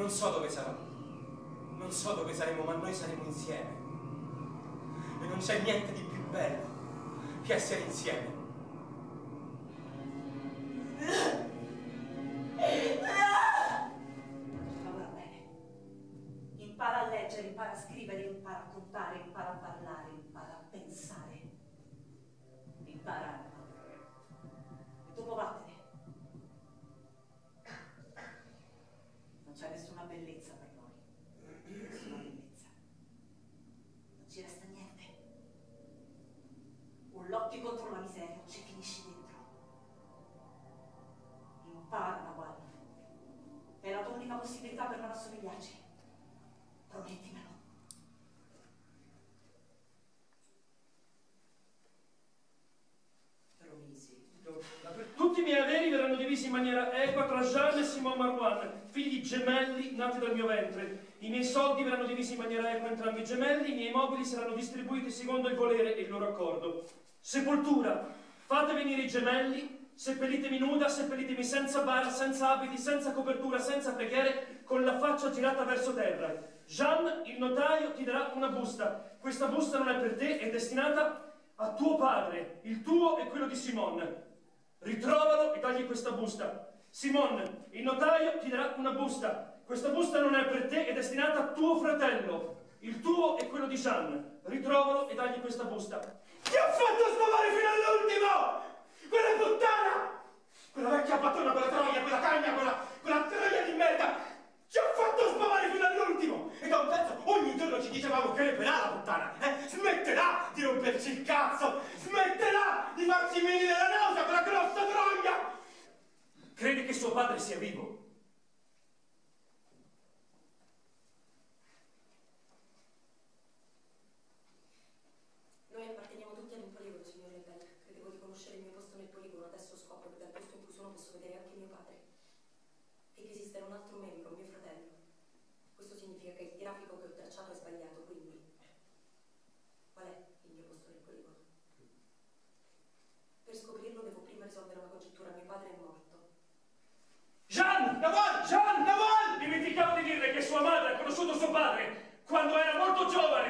Non so dove sarò, non so dove saremo, ma noi saremo insieme. E non c'è niente di più bello che essere insieme. Impara a leggere, impara a scrivere, impara a contare, impara a parlare, impara a pensare. Impara. E dopo vattene. Non c'è nessuna bellezza per noi. Nessuna bellezza. Non ci resta niente. O lotti contro la miseria o ci finisci dentro. Impara, Nawal. È la tua unica possibilità per non assomigliarci. Promettimelo. Tutti i miei averi verranno divisi in maniera equa tra Jeanne e Simon Marouane, figli gemelli nati dal mio ventre. I miei soldi verranno divisi in maniera equa entrambi i gemelli, i miei mobili saranno distribuiti secondo il volere e il loro accordo. Sepoltura. Fate venire i gemelli. Seppellitemi nuda, seppellitemi senza bara, senza abiti, senza copertura, senza preghiere, con la faccia girata verso terra. Jeanne, il notaio, ti darà una busta. Questa busta non è per te, è destinata a tuo padre, il tuo e quello di Simon. Ritrovalo e dagli questa busta. Simon, il notaio, ti darà una busta. Questa busta non è per te, è destinata a tuo fratello, il tuo e quello di Jeanne. Ritrovalo e dagli questa busta. Ti ho fatto sfamare fino all'ultimo! Quella puttana! Quella vecchia pattona, quella troia, quella cagna, quella troia di merda! Ci ho fatto sbavare fino all'ultimo! E da un pezzo ogni giorno ci dicevamo che reperà la puttana! Smetterà di romperci il cazzo! Smetterà di farci venire la nausea quella grossa troia! Crede che suo padre sia vivo? Noi apparteniamo tutti ad un poligono, signor Rebecca. Credevo di conoscere il mio posto nel poligono, adesso scopro che dal posto in cui sono posso vedere anche mio padre. E che esiste un altro membro, mio fratello. Questo significa che il grafico che ho tracciato è sbagliato, quindi... Qual è il mio posto nel poligono? Per scoprirlo devo prima risolvere una congettura. Mio padre è morto. Jeanne! Nawal! Jeanne! Nawal! Dimenticavo di dirle che sua madre ha conosciuto suo padre quando era molto giovane!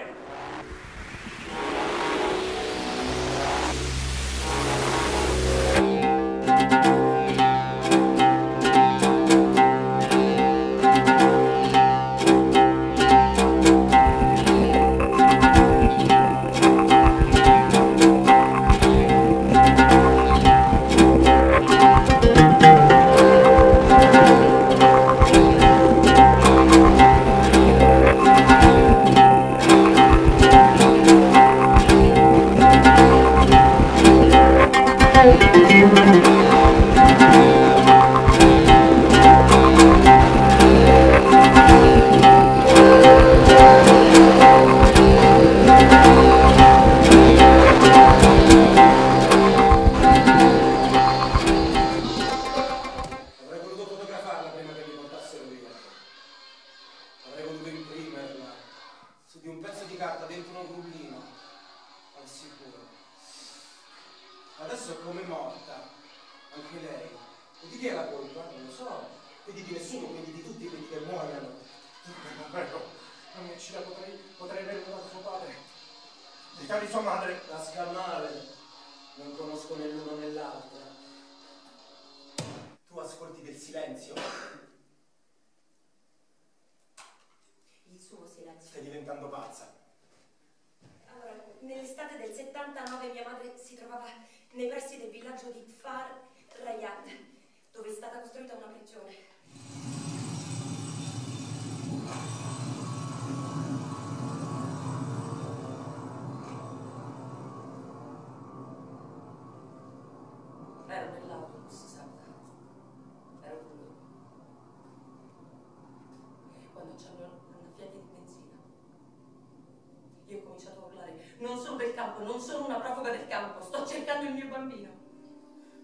Non sono del campo, non sono una profuga del campo, sto cercando il mio bambino.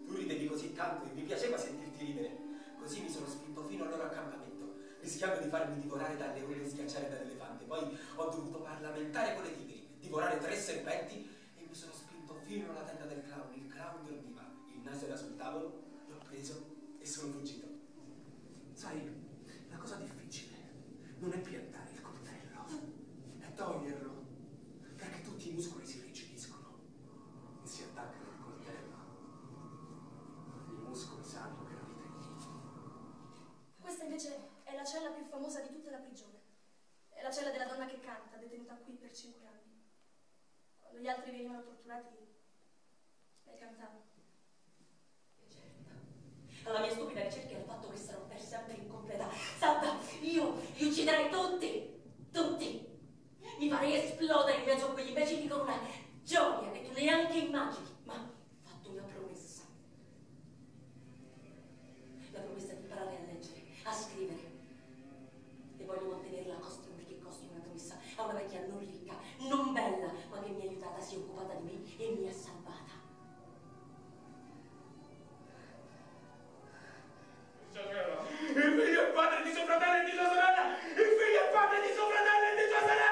Tu ridevi così tanto e mi piaceva sentirti ridere. Così mi sono spinto fino al loro accampamento, rischiando di farmi divorare dalle ore e schiacciare dall'elefante. Poi ho dovuto parlamentare con le tigri, divorare 3 serpenti e mi sono spinto fino alla tenda del clown. Il clown dormiva, il naso era sul tavolo, l'ho preso e sono fuggito. Sai, la cosa difficile 5 anni, quando gli altri venivano torturati, lei cantava. E certo, alla mia stupida ricerca e al fatto che sarò per sempre incompleta, salta, io li ucciderei tutti, tutti, mi farei esplodere in mezzo a quegli imbecilli con una gioia che tu neanche immagini, ma ho fatto una promessa, la promessa di imparare a leggere, a scrivere, e voglio mantenerla a costo perché costo una promessa a una vecchia non ricca, non bella, ma che mi ha aiutata, si è occupata di me e mi ha salvata. Il figlio è padre di suo fratello e di sua sorella! Il figlio è padre di suo fratello e di sua sorella!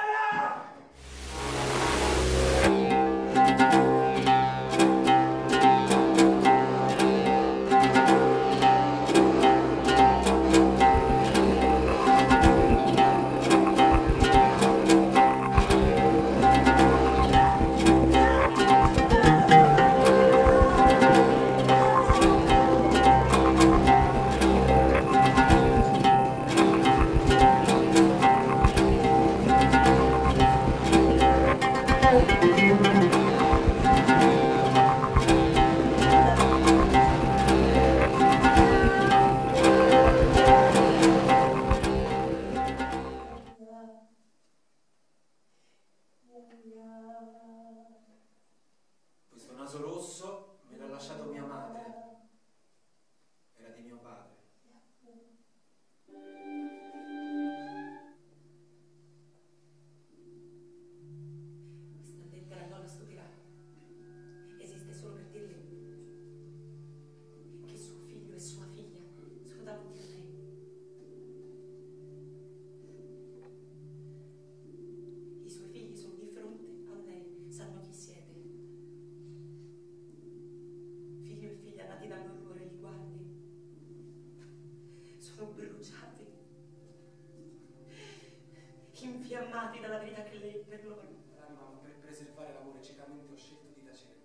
Infiammati dalla vita che lei per loro. Ma per preservare l'amore ciecamente ho scelto di tacere.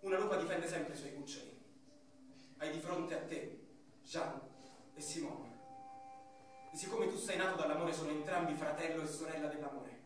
Una lupa difende sempre i suoi cuccioli. Hai di fronte a te Jeanne e Simone. E siccome tu sei nato dall'amore, sono entrambi fratello e sorella dell'amore.